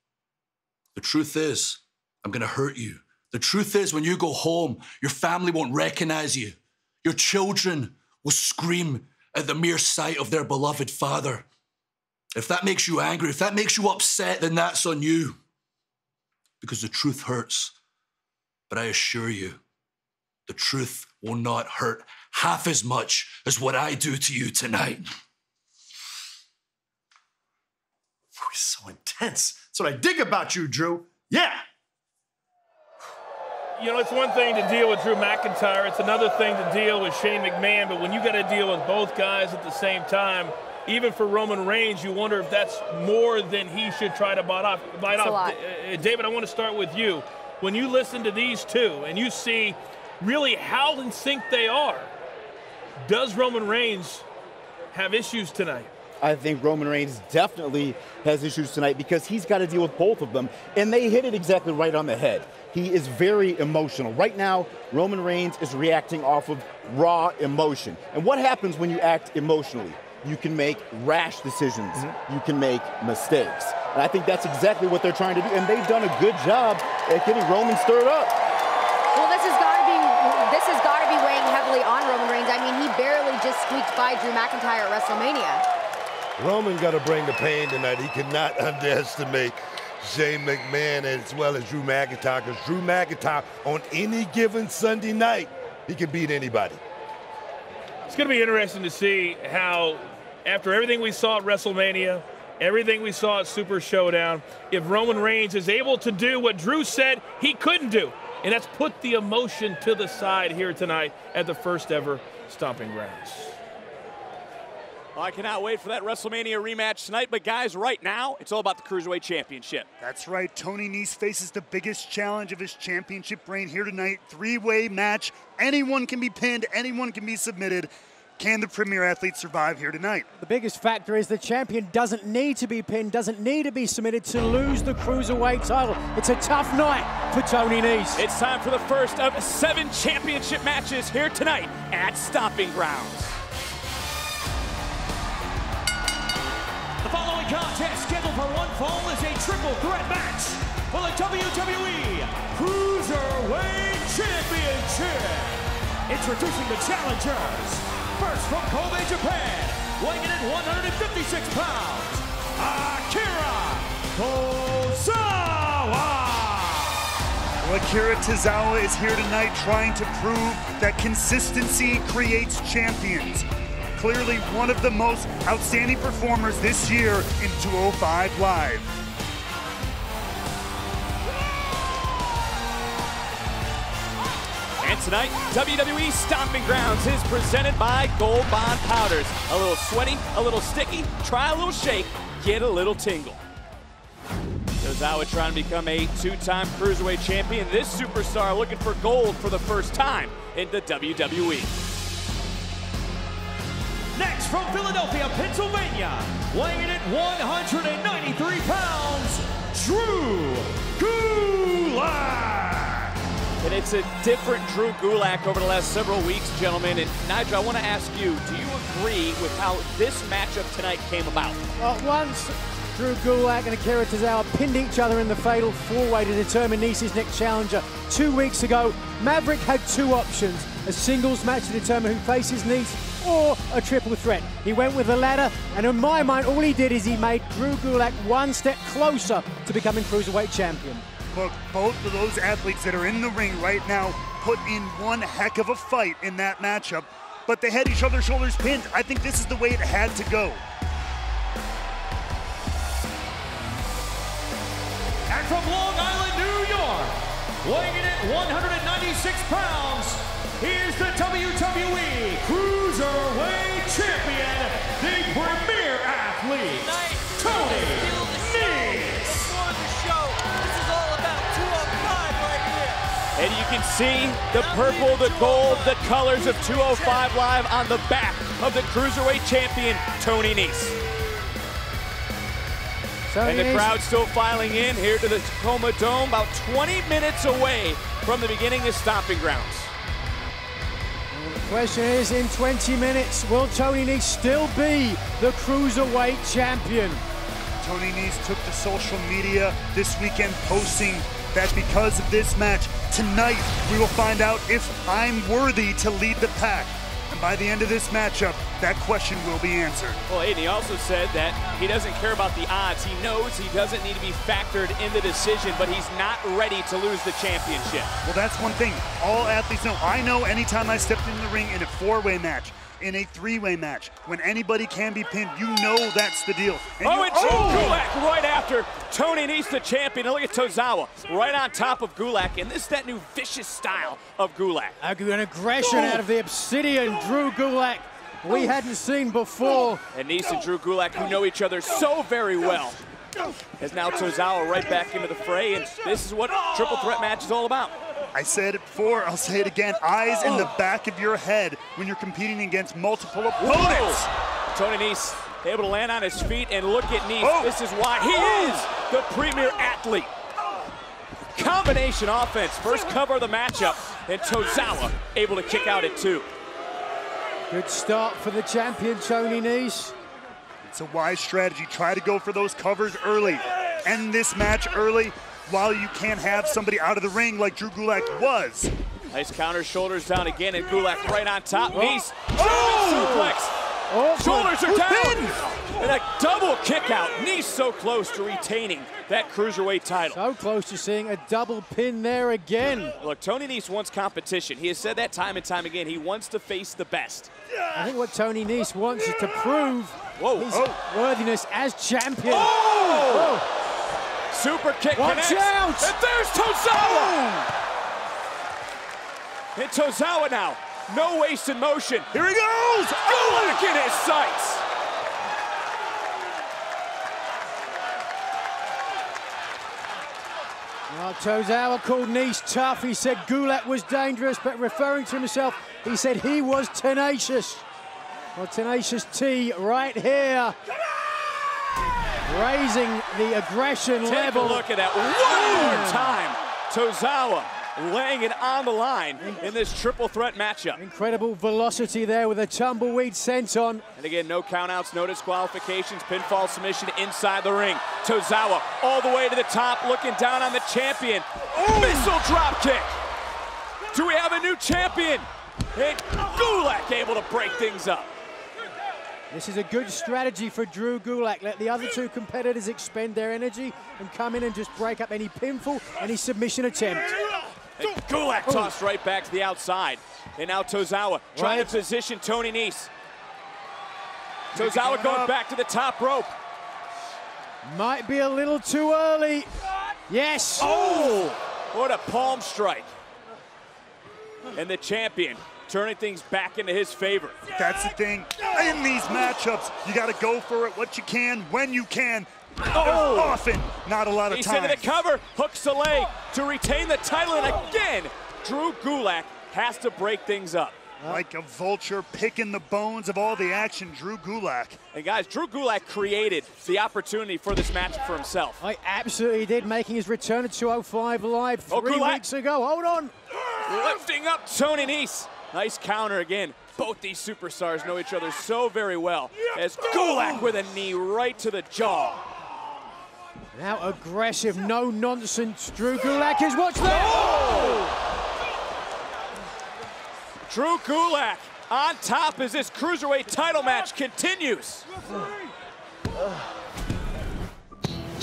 The truth is, I'm gonna hurt you. The truth is, when you go home, your family won't recognize you. Your children will scream at the mere sight of their beloved father. If that makes you angry, if that makes you upset, then that's on you. Because the truth hurts. But I assure you, the truth will not hurt half as much as what I do to you tonight. Oh, he's so intense. That's what I dig about you, Drew. Yeah. you know, it's one thing to deal with Drew McIntyre. It's another thing to deal with Shane McMahon. But when you got to deal with both guys at the same time, even for Roman Reigns, you wonder if that's more than he should try to bite off. Bite off. A lot. Uh, David, I want to start with you. When you listen to these two and you see really how in sync they are, does Roman Reigns have issues tonight? I think Roman Reigns definitely has issues tonight because he's got to deal with both of them. And they hit it exactly right on the head. He is very emotional. Right now, Roman Reigns is reacting off of raw emotion. And what happens when you act emotionally? You can make rash decisions. Mm-hmm. You can make mistakes. And I think that's exactly what they're trying to do. And they've done a good job at getting Roman stirred up. Well, this has got to be, this has got to be weighing heavily on Roman Reigns. I mean, he barely just squeaked by Drew McIntyre at WrestleMania. Roman got to bring the pain tonight. He cannot underestimate Shane McMahon as well as Drew McIntyre, because Drew McIntyre, on any given Sunday night, he can beat anybody. It's going to be interesting to see how, after everything we saw at WrestleMania, everything we saw at Super Showdown, if Roman Reigns is able to do what Drew said he couldn't do, and that's put the emotion to the side here tonight at the first ever Stomping Grounds. Well, I cannot wait for that WrestleMania rematch tonight, but guys, right now, it's all about the Cruiserweight Championship. That's right. Tony Nese faces the biggest challenge of his championship reign here tonight. Three-way match. Anyone can be pinned. Anyone can be submitted. Can the premier athlete survive here tonight? The biggest factor is the champion doesn't need to be pinned, doesn't need to be submitted to lose the Cruiserweight title. It's a tough night for Tony Nese. It's time for the first of seven championship matches here tonight at Stomping Grounds. The following contest scheduled for one fall is a triple threat match for the W W E Cruiserweight Championship. Introducing the challengers, first from Kobe, Japan, weighing in at one hundred fifty-six pounds, Akira Tozawa. Well, Akira Tozawa is here tonight trying to prove that consistency creates champions. Clearly one of the most outstanding performers this year in two oh five Live. And tonight, W W E Stomping Grounds is presented by Gold Bond Powders. A little sweaty, a little sticky, try a little shake, get a little tingle. Tozawa trying to become a two-time Cruiserweight champion. This superstar looking for gold for the first time in the W W E. Next, from Philadelphia, Pennsylvania, weighing in at one hundred ninety-three pounds, Drew Gulak. And it's a different Drew Gulak over the last several weeks, gentlemen. And Nigel, I want to ask you, do you agree with how this matchup tonight came about? Well, once Drew Gulak and Akira Tozawa pinned each other in the fatal four-way to determine Nese's next challenger two weeks ago, Maverick had two options. A singles match to determine who faces Nese, or a triple threat. He went with the latter, and in my mind, all he did is he made Drew Gulak one step closer to becoming Cruiserweight champion. Look, both of those athletes that are in the ring right now put in one heck of a fight in that matchup, but they had each other's shoulders pinned. I think this is the way it had to go. And from Long Island, New York, weighing in at one hundred ninety-six pounds, here's the W W E Cruiserweight Champion, the premier athlete, tonight, Tony Nese. This is all about two oh five right here. And you can see the purple, the gold, the colors of two oh five Live on the back of the Cruiserweight Champion, Tony Nese. And the crowd still filing in here to the Tacoma Dome, about twenty minutes away from the beginning of Stomping Grounds. Question is, in twenty minutes, will Tony Nese still be the Cruiserweight champion? Tony Nese took to social media this weekend posting that because of this match, tonight we will find out if I'm worthy to lead the pack. And by the end of this matchup, that question will be answered. Well, Aiden, he also said that he doesn't care about the odds. He knows he doesn't need to be factored in the decision, but he's not ready to lose the championship. Well, that's one thing all athletes know. I know anytime I stepped in the ring in a four-way match, in a three-way match. When anybody can be pinned, you know that's the deal. And oh, and Drew Gulak right after Tony Nese, the champion. And look at Tozawa right on top of Gulak. And this is that new vicious style of Gulak. An aggression oh. out of the Obsidian Drew Gulak we hadn't seen before. And Nese and Drew Gulak, who know each other so very well. As now Tozawa right back into the fray, and this is what Triple Threat match is all about. I said it before, I'll say it again. Eyes in the back of your head when you're competing against multiple opponents. Whoa. Tony Nese able to land on his feet, and look at Nese. Whoa. This is why he is the premier athlete. Combination offense, first cover of the matchup, and Tozawa able to kick out at two. Good start for the champion, Tony Nese. It's a wise strategy. Try to go for those covers early. End this match early while you can't have somebody out of the ring like Drew Gulak was. Nice counter, shoulders down again, and Gulak right on top. Nese, oh. oh. suplex. Oh. Shoulders are down. And a double kick out. Nese so close to retaining that Cruiserweight title. So close to seeing a double pin there again. Look, Tony Nese wants competition. He has said that time and time again. He wants to face the best. I think what Tony Nese wants is to prove Whoa. his oh. worthiness as champion. Oh. Whoa. Super kick Watch connects. Out. And there's Tozawa. Oh. And Tozawa now, no waste in motion. Here he goes. Oh, look at his sights. Well, Tozawa called Nese tough. He said Gulak was dangerous, but referring to himself, he said he was tenacious. Well, Tenacious T right here, raising the aggression Take level. Take a look at that, one more time. Tozawa laying it on the line in this triple threat matchup. Incredible velocity there with a tumbleweed senton. And again, no countouts, no disqualifications, pinfall submission inside the ring. Tozawa all the way to the top, looking down on the champion. Ooh. Missile drop kick. Do we have a new champion? And Gulak able to break things up. This is a good strategy for Drew Gulak. Let the other two competitors expend their energy and come in and just break up any pinfall, any submission attempt. And Gulak oh. tossed right back to the outside. And now Tozawa trying right. to position Tony Nese. Tozawa going up. back to the top rope. Might be a little too early. Yes. Oh, what a palm strike. And the champion turning things back into his favor. That's the thing. In these matchups, you got to go for it what you can, when you can. Oh. Often, not a lot of time. He's into the cover, hooks the leg to retain the title. And again, Drew Gulak has to break things up. Like a vulture picking the bones of all the action, Drew Gulak. And guys, Drew Gulak created the opportunity for this match for himself. I absolutely did, making his return at two oh five Live three oh, weeks ago. Hold on. Lifting up Tony Nese. Nice counter again. Both these superstars know each other so very well. As Gulak with a knee right to the jaw. Now aggressive, no-nonsense Drew Gulak is watch that. Oh! Drew Gulak on top as this Cruiserweight title match continues.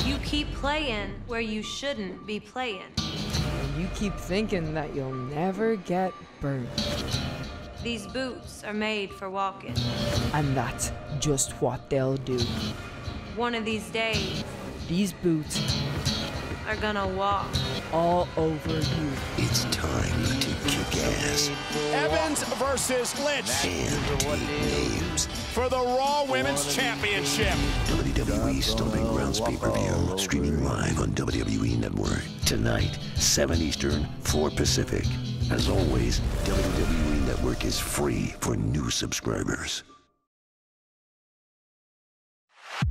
You keep playing where you shouldn't be playing. And you keep thinking that you'll never get burned. These boots are made for walking. And that's just what they'll do. One of these days, these boots are gonna walk all over you. It's time to kick ass. Evans versus Lynch. Names. For the Raw Women's Championship. W W E Stomping Grounds pay-per-view. Streaming live on W W E Network. Tonight, seven Eastern, four Pacific. As always, W W E Network is free for new subscribers.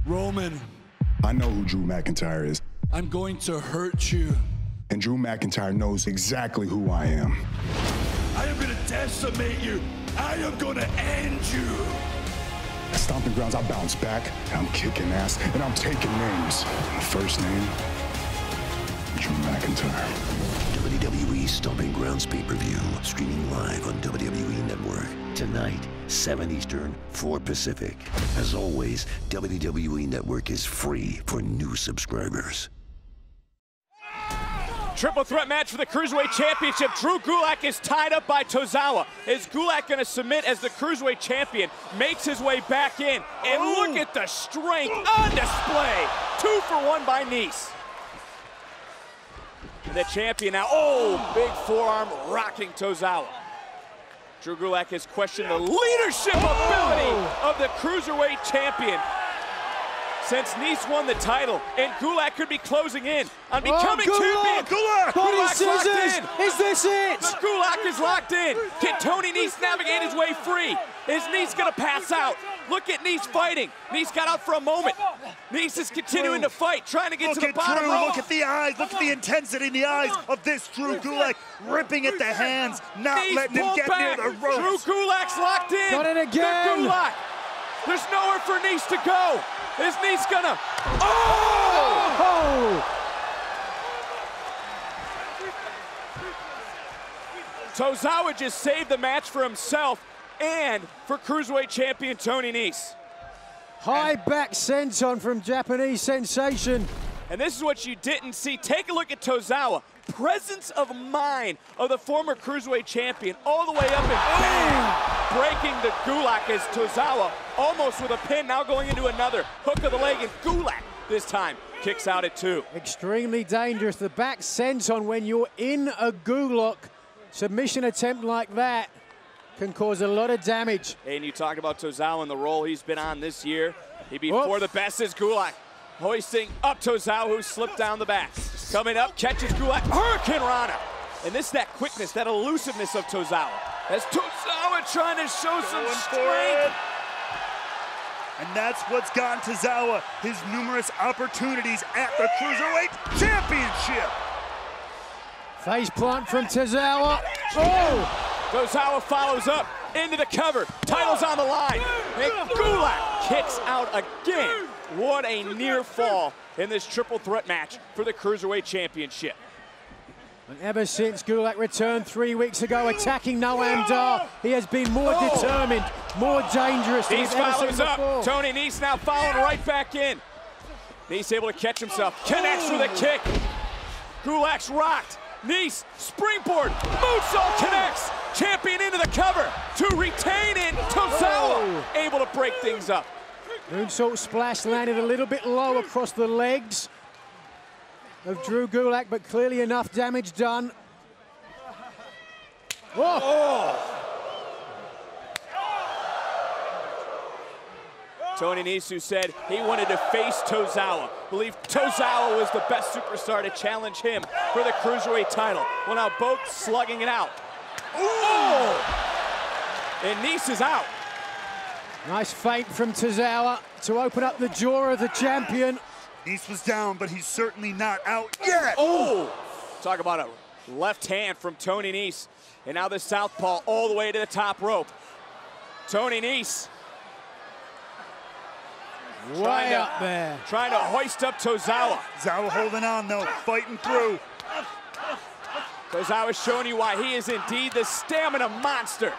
Roman. I know who Drew McIntyre is. I'm going to hurt you. And Drew McIntyre knows exactly who I am. I am gonna decimate you. I am gonna end you. At Stomping Grounds, I bounce back, I'm kicking ass, and I'm taking names. My first name, Drew McIntyre. W W E Stomping Grounds pay-per-view, streaming live on W W E Network. Tonight, seven Eastern, four Pacific. As always, W W E Network is free for new subscribers. triple threat match for the Cruiserweight Championship. Drew Gulak is tied up by Tozawa. Is Gulak going to submit as the Cruiserweight Champion? Makes his way back in, and oh, look at the strength on display. Two for one by Nese. The champion now, oh, big forearm rocking Tozawa. Drew Gulak has questioned the leadership ability of the Cruiserweight Champion. Since Nese won the title, and Gulak could be closing in on becoming oh, Gulak. champion. Gulak, Gulak's locked in. Is this it? Gulak is locked in. Can Tony Nese navigate his way free? Is Nese gonna pass out? Look at Nese fighting. Nese got out for a moment. Nese is continuing to fight, trying to get look to the bottom row. Look at the eyes, look at the intensity in the eyes of this Drew Gulak, ripping at the hands, not Nese letting him get back near the ropes. Drew Gulak's locked in. Got it again. Gulak. There's nowhere for Nese to go. His knee's gonna, oh! oh! Tozawa just saved the match for himself and for Cruiserweight Champion Tony Nese. High and back senton from Japanese sensation. And this is what you didn't see. Take a look at Tozawa. Presence of mind of the former Cruiserweight Champion all the way up and bang, breaking the Gulak as Tozawa almost with a pin, now going into another hook of the leg, and Gulak this time kicks out at two. Extremely dangerous. The back senton when you're in a Gulak submission attempt like that can cause a lot of damage. And you talk about Tozawa and the role he's been on this year. He before the best is Gulak. Hoisting up Tozawa, who slipped down the back. Coming up, catches Gulak, Hurricane Rana. And this, that quickness, that elusiveness of Tozawa. As Tozawa trying to show some strength. And that's what's gotten Tozawa his numerous opportunities at the Cruiserweight Championship. Face plant from Tozawa. Oh! Tozawa follows up into the cover. Title's on the line. And Gulak kicks out again. What a near fall in this triple threat match for the Cruiserweight Championship. And ever since Gulak returned three weeks ago, attacking Noam Dar, he has been more oh. determined, more dangerous than he's ever seen before. Tony Nese now following right back in. Nese able to catch himself, connects with a kick. Gulak's rocked. Nese, springboard, moonsault connects. Champion into the cover to retain it. Tozawa able to break things up. Moonsault splash landed a little bit low across the legs of Drew Gulak, but clearly enough damage done. Whoa. Oh. Tony Nese said he wanted to face Tozawa. Believed Tozawa was the best superstar to challenge him for the Cruiserweight title. Well, now both slugging it out. Oh. And Nese is out. Nice feint from Tozawa to open up the jaw of the champion. Nese was down, but he's certainly not out yet. Oh! Talk about a left hand from Tony Nese. And now the southpaw all the way to the top rope. Tony Nese. Way up there. Trying to hoist up Tozawa. Tozawa holding on though, fighting through. Tozawa's showing you why he is indeed the stamina monster.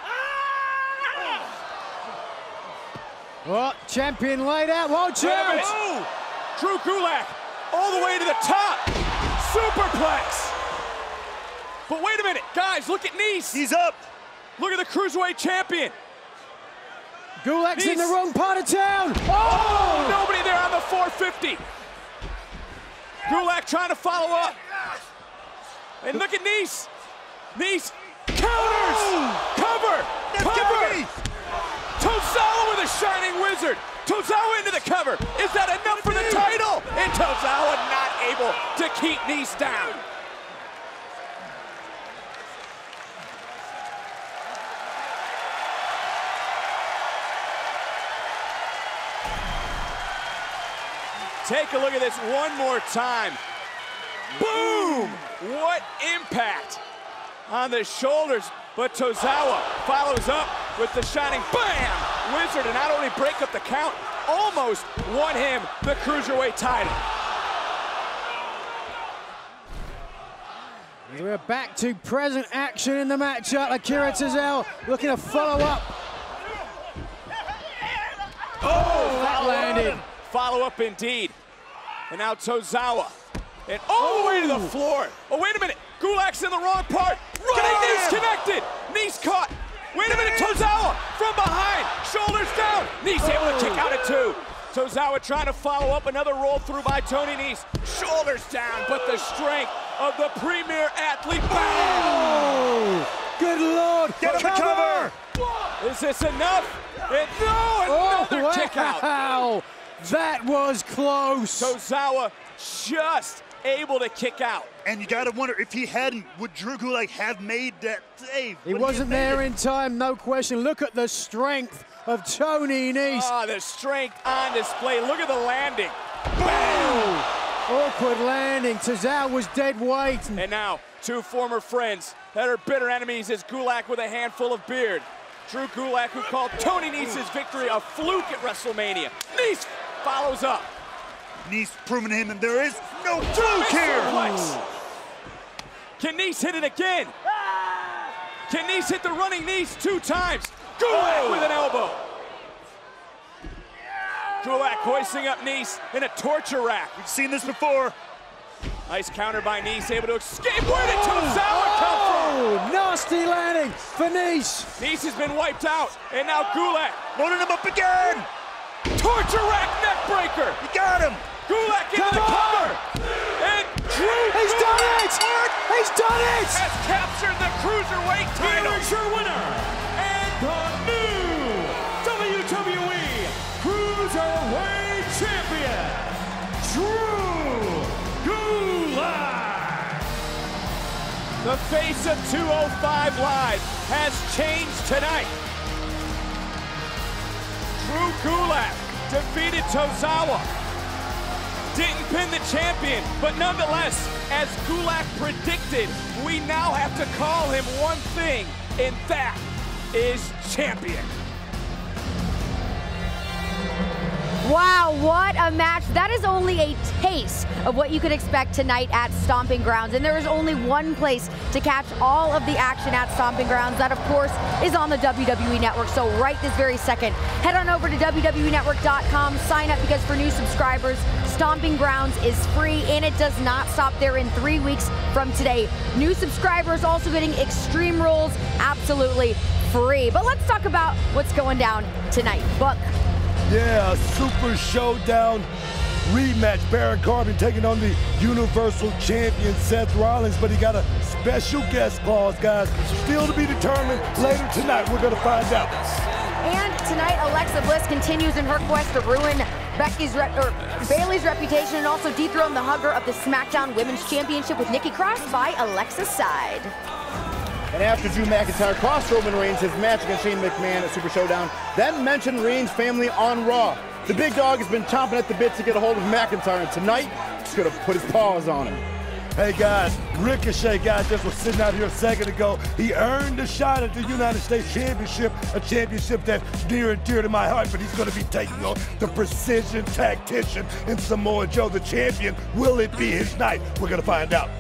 Oh, champion laid out, watch out! Oh, Drew Gulak, all the way to the top, superplex! But wait a minute, guys, look at Nese! He's up! Look at the Cruiserweight Champion! Gulak's Nese in the wrong part of town! Oh, oh, nobody there on the four fifty! Gulak trying to follow up! And look at Nese! Nese counters! Oh. Cover! That's cover! Tozawa with a shining wizard. Tozawa into the cover. Is that enough for the title? And Tozawa not able to keep Nese down. Take a look at this one more time. Boom! What impact on the shoulders. But Tozawa follows up with the shining bam wizard, and not only break up the count, almost won him the Cruiserweight title. We're back to present action in the matchup. Akira Tozawa looking to follow up. Oh, that landed. Follow up indeed. And now Tozawa And all the way to the floor. Oh, wait a minute. Gulak's in the wrong part. Nese connected. Nese caught. Wait a minute. Tozawa from behind. Shoulders down. Nese able to kick out at two. Tozawa trying to follow up another roll through by Tony Nese. Shoulders down, but the strength of the premier athlete. Oh, good lord. Get on the cover. cover. Is this enough? And no, another oh, kick out. Wow. That was close. Tozawa just able to kick out. And you gotta wonder, if he hadn't, would Drew Gulak have made that save? He wasn't there in time, no question. Look at the strength of Tony Nese. Ah, the strength on display. Look at the landing. Boom! Awkward landing. Tozawa was dead weight. And now, two former friends that are bitter enemies is Gulak with a handful of beard. Drew Gulak, who called Tony Nese's victory a fluke at WrestleMania. Nese follows up. Nese proving him, and there is no fluke here. Suplex. Can Nese hit it again? Can Nese hit the running Nese two times? Gulak with an elbow. Gulak hoisting up Nese in a torture rack. We've seen this before. Nice counter by Nese, able to escape. Where did Tozawa come from? Oh, nasty landing for Nese. Nese has been wiped out, and now Gulak loading him up again. Torture rack neck breaker. You got him. Gulak into the cover. And Drew He's Gulak. done it. He's done it. Has captured the Cruiserweight title. Here is your winner and the new W W E Cruiserweight Champion, Drew Gulak. The face of two oh five Live has changed tonight. Drew Gulak defeated Tozawa. Didn't pin the champion, but nonetheless, as Gulak predicted, we now have to call him one thing, and that is champion. Wow, what a match. That is only a taste of what you could expect tonight at Stomping Grounds. And there is only one place to catch all of the action at Stomping Grounds. That, of course, is on the W W E Network. So right this very second, head on over to W W E network dot com. Sign up, because for new subscribers, Stomping Grounds is free, and it does not stop there in three weeks from today. New subscribers also getting extreme rules absolutely free. But let's talk about what's going down tonight. Buck. Yeah, super showdown rematch. Baron Corbin taking on the Universal Champion Seth Rollins, but he got a special guest clause, guys. Still to be determined later tonight. We're going to find out. And tonight, Alexa Bliss continues in her quest to ruin Becky's rep or Bayley's reputation, and also dethrone the hugger of the SmackDown Women's Championship with Nikki Cross by Alexa's side. And after Drew McIntyre crossed Roman Reigns, his match against Shane McMahon at Super Showdown, then mentioned Reigns' family on Raw. The big dog has been chomping at the bit to get a hold of McIntyre, and tonight he's gonna put his paws on him. Hey guys, Ricochet, guys, just was sitting out here a second ago. He earned a shot at the United States Championship, a championship that's near and dear to my heart, but he's going to be taking on the precision tactician in Samoa Joe, the champion. Will it be his night? We're going to find out.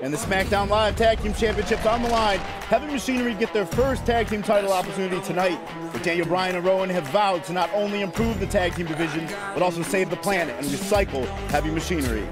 And the SmackDown Live Tag Team Championships on the line. Heavy Machinery get their first tag team title opportunity tonight. But Daniel Bryan and Rowan have vowed to not only improve the tag team division, but also save the planet and recycle Heavy Machinery.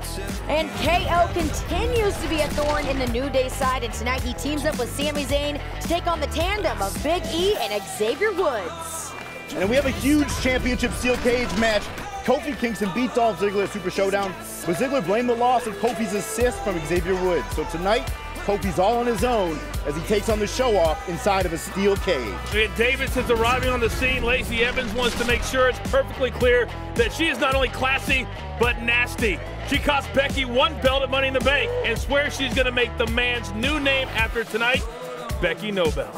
And K O continues to be a thorn in the New Day side, and tonight he teams up with Sami Zayn to take on the tandem of Big E and Xavier Woods. And we have a huge championship steel cage match. Kofi Kingston beat Dolph Ziggler at Super Showdown, but Ziggler blamed the loss of Kofi's assist from Xavier Woods. So tonight, Kofi's all on his own as he takes on the show-off inside of a steel cage. And Davis is arriving on the scene. Lacey Evans wants to make sure it's perfectly clear that she is not only classy, but nasty. She cost Becky one belt at Money in the Bank and swears she's going to make the man's new name after tonight, Becky Nobel.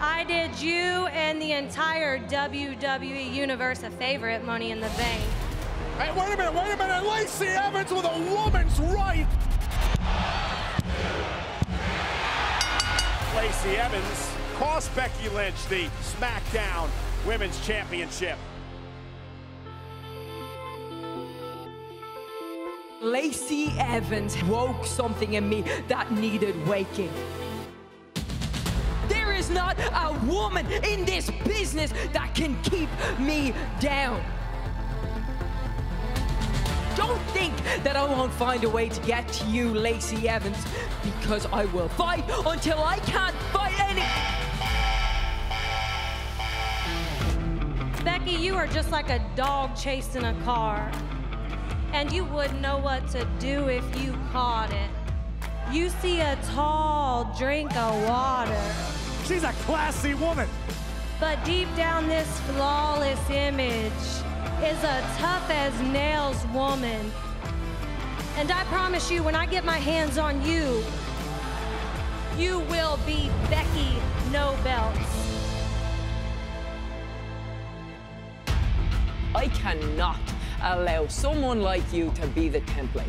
I did you and the entire W W E universe a favor at Money in the Bank. Hey, wait a minute, wait a minute. Lacey Evans with a woman's right. Lacey Evans cost Becky Lynch the SmackDown Women's Championship. Lacey Evans woke something in me that needed waking. There's not a woman in this business that can keep me down. don't think that I won't find a way to get to you, Lacey Evans, because I will fight until I can't fight any- Becky, you are just like a dog chasing a car, and you wouldn't know what to do if you caught it. You see a tall drink of water. She's a classy woman. But deep down, this flawless image is a tough-as-nails woman. And I promise you, when I get my hands on you, you will be Becky No Belts. I cannot allow someone like you to be the template.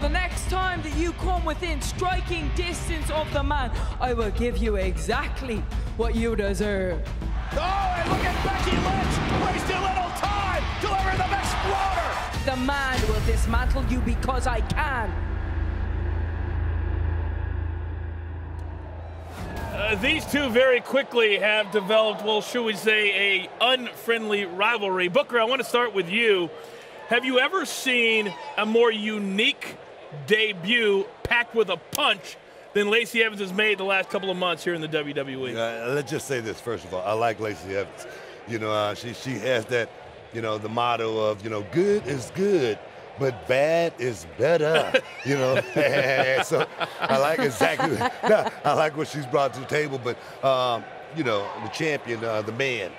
The next time that you come within striking distance of the man, I will give you exactly what you deserve. Oh, and look at Becky Lynch, wasting little time, delivering the exploder. The man will dismantle you because I can. Uh, these two very quickly have developed, well, should we say, a unfriendly rivalry. Booker, I want to start with you. Have you ever seen a more unique debut packed with a punch than Lacey Evans has made the last couple of months here in the W W E? Uh, let's just say this, first of all. I like Lacey Evans. You know, uh, she, she has that, you know, the motto of, you know, good is good, but bad is better, you know. So I like exactly, no, I like what she's brought to the table, but, um, you know, the champion, uh, the man,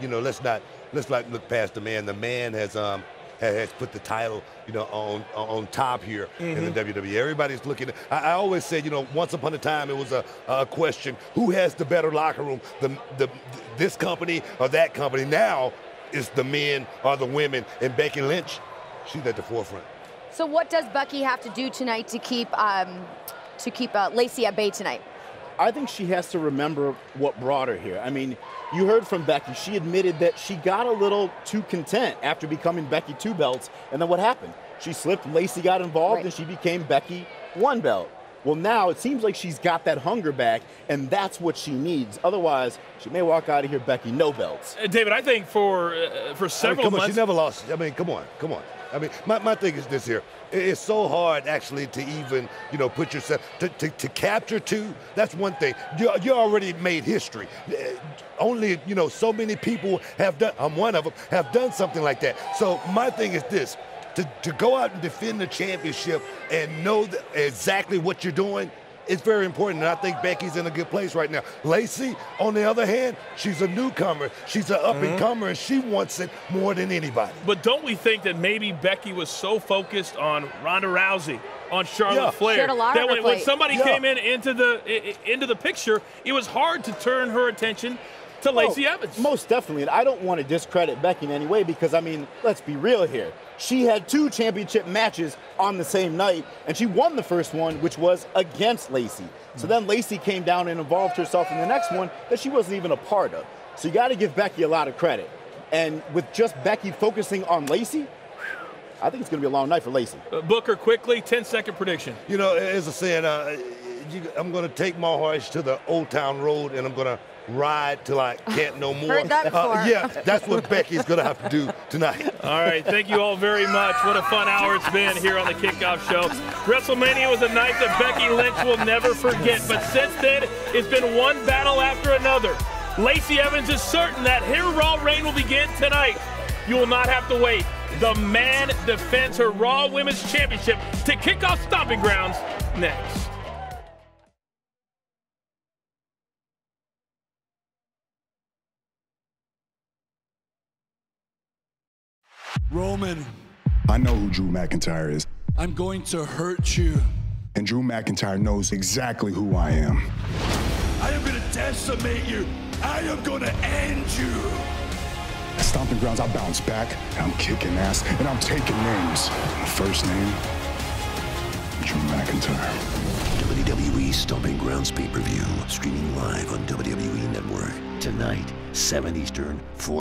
you know, let's not, let's not look past the man. The man has, um, has put the title, you know, on on top here mm-hmm. in the W W E. Everybody's looking. I, I always say, you know, once upon a time it was a, a question: who has the better locker room, the the this company or that company? Now it's the men or the women, and Becky Lynch, she's at the forefront. So what does Becky have to do tonight to keep um, to keep uh, Lacey at bay tonight? I think she has to remember what brought her here. I mean, you heard from Becky. She admitted that she got a little too content after becoming Becky Two Belts. And then what happened? She slipped, Lacey got involved, right. and she became Becky One Belt. Well, now it seems like she's got that hunger back, and that's what she needs. Otherwise, she may walk out of here Becky No Belts. Uh, David, I think for, uh, for several I mean, come on, months... She never lost. I mean, come on, come on. I mean, my, my thing is this here. It's so hard, actually, to even, you know, put yourself, to, to, to capture two, that's one thing. You, you already made history. Only, you know, so many people have done, I'm one of them, have done something like that. So my thing is this, to, to go out and defend the championship and know that exactly what you're doing, it's very important, and I think Becky's in a good place right now. Lacey, on the other hand, she's a newcomer. She's an up-and-comer, mm-hmm. and she wants it more than anybody. But don't we think that maybe Becky was so focused on Ronda Rousey, on Charlotte yeah. Flair, that when, when somebody yeah. came in into the, into the picture, it was hard to turn her attention to Lacey oh, Evans. Most definitely, and I don't want to discredit Becky in any way because, I mean, let's be real here. She had two championship matches on the same night, and she won the first one, which was against Lacey. So then Lacey came down and involved herself in the next one that she wasn't even a part of. So you got to give Becky a lot of credit. And with just Becky focusing on Lacey, I think it's going to be a long night for Lacey. Uh, Booker, quickly, ten-second prediction. You know, as I said, uh, I'm going to take my horse to the Old Town Road, and I'm going to ride till I can't no more. Heard that before. Uh, yeah, that's what Becky's going to have to do tonight. All right, thank you all very much. What a fun hour it's been here on the Kickoff Show. WrestleMania was a night that Becky Lynch will never forget, but since then, it's been one battle after another. Lacey Evans is certain that her Raw reign will begin tonight. You will not have to wait. The man defends her Raw Women's Championship to kick off Stomping Grounds next. Roman. I know who Drew McIntyre is. I'm going to hurt you. And Drew McIntyre knows exactly who I am. I am going to decimate you. I am going to end you. At Stomping Grounds, I bounce back, and I'm kicking ass, and I'm taking names. My first name, Drew McIntyre. W W E Stomping Grounds pay-per-view, streaming live on W W E Network. Tonight, seven Eastern, four.